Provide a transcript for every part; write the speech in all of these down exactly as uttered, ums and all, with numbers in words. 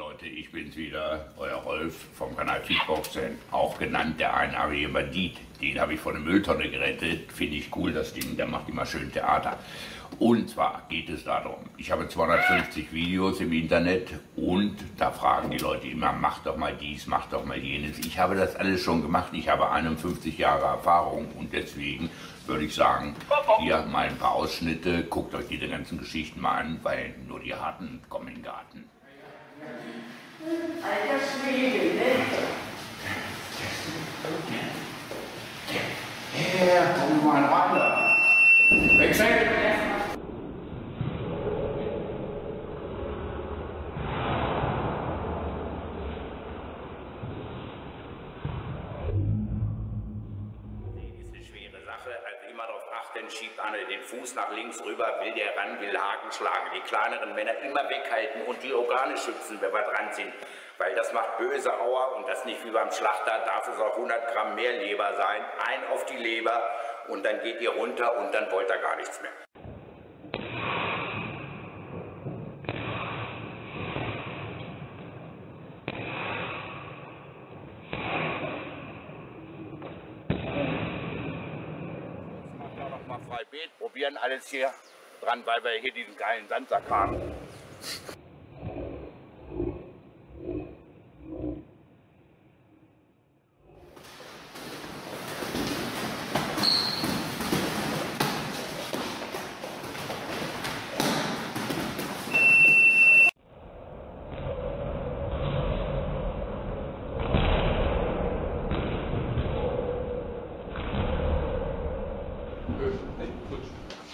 Leute, ich bin's wieder, euer Rolf vom Kanal Fitboxen, auch genannt der einarmige Bandit. Den habe ich von der Mülltonne gerettet, finde ich cool das Ding, der macht immer schön Theater. Und zwar geht es darum, ich habe zweihundertfünfzig Videos im Internet und da fragen die Leute immer, mach doch mal dies, mach doch mal jenes. Ich habe das alles schon gemacht, ich habe einundfünfzig Jahre Erfahrung und deswegen würde ich sagen, hier mal ein paar Ausschnitte, guckt euch diese ganzen Geschichten mal an, weil nur die Harten kommen in den Garten. Alter Schwede, ne? Ja, komm mal ran. Wechsel! Schiebt einer den Fuß nach links rüber, will der ran, will Haken schlagen. Die kleineren Männer immer weghalten und die Organe schützen, wenn wir dran sind. Weil das macht böse Auer und das nicht wie beim Schlachter, darf es auch hundert Gramm mehr Leber sein. Ein auf die Leber und dann geht ihr runter und dann wollt ihr gar nichts mehr. Beet, probieren alles hier dran, weil wir hier diesen geilen Sandsack haben.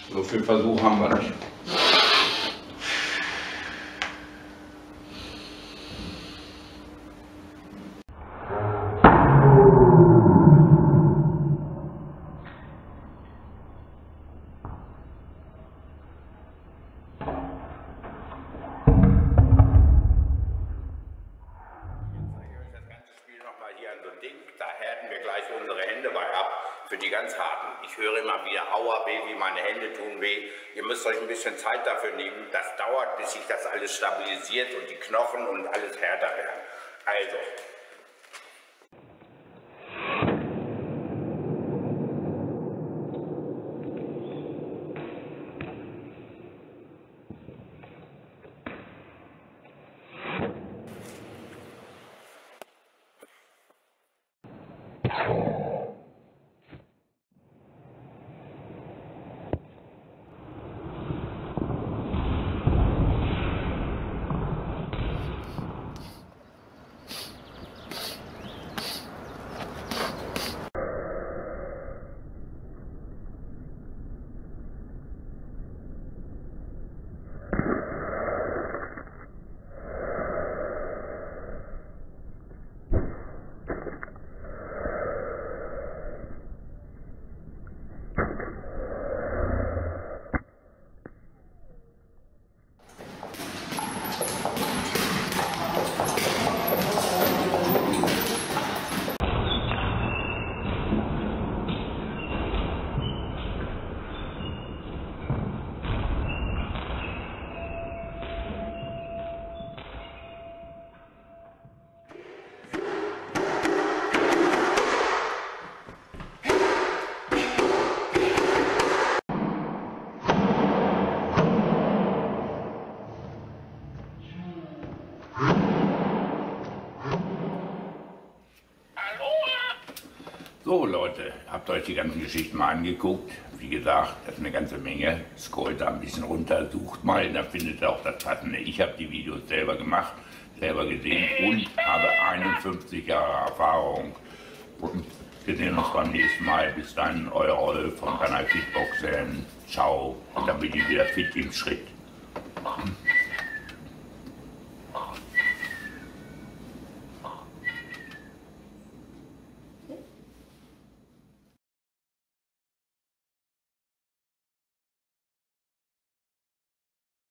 So viel Versuch haben wir nicht. Da härten wir gleich unsere Hände bei ab, für die ganz Harten. Ich höre immer wieder, aua, Baby, meine Hände tun weh. Ihr müsst euch ein bisschen Zeit dafür nehmen. Das dauert, bis sich das alles stabilisiert und die Knochen und alles härter werden. Also. So Leute, habt euch die ganzen Geschichten mal angeguckt. Wie gesagt, das ist eine ganze Menge. Scrollt da ein bisschen runter, sucht mal, da findet ihr auch das Passende. Ich habe die Videos selber gemacht, selber gesehen und habe einundfünfzig Jahre Erfahrung. Und wir sehen uns beim nächsten Mal. Bis dann, euer Rolf vom Kanal Fitboxen. Ciao. Und dann bin ich wieder fit im Schritt.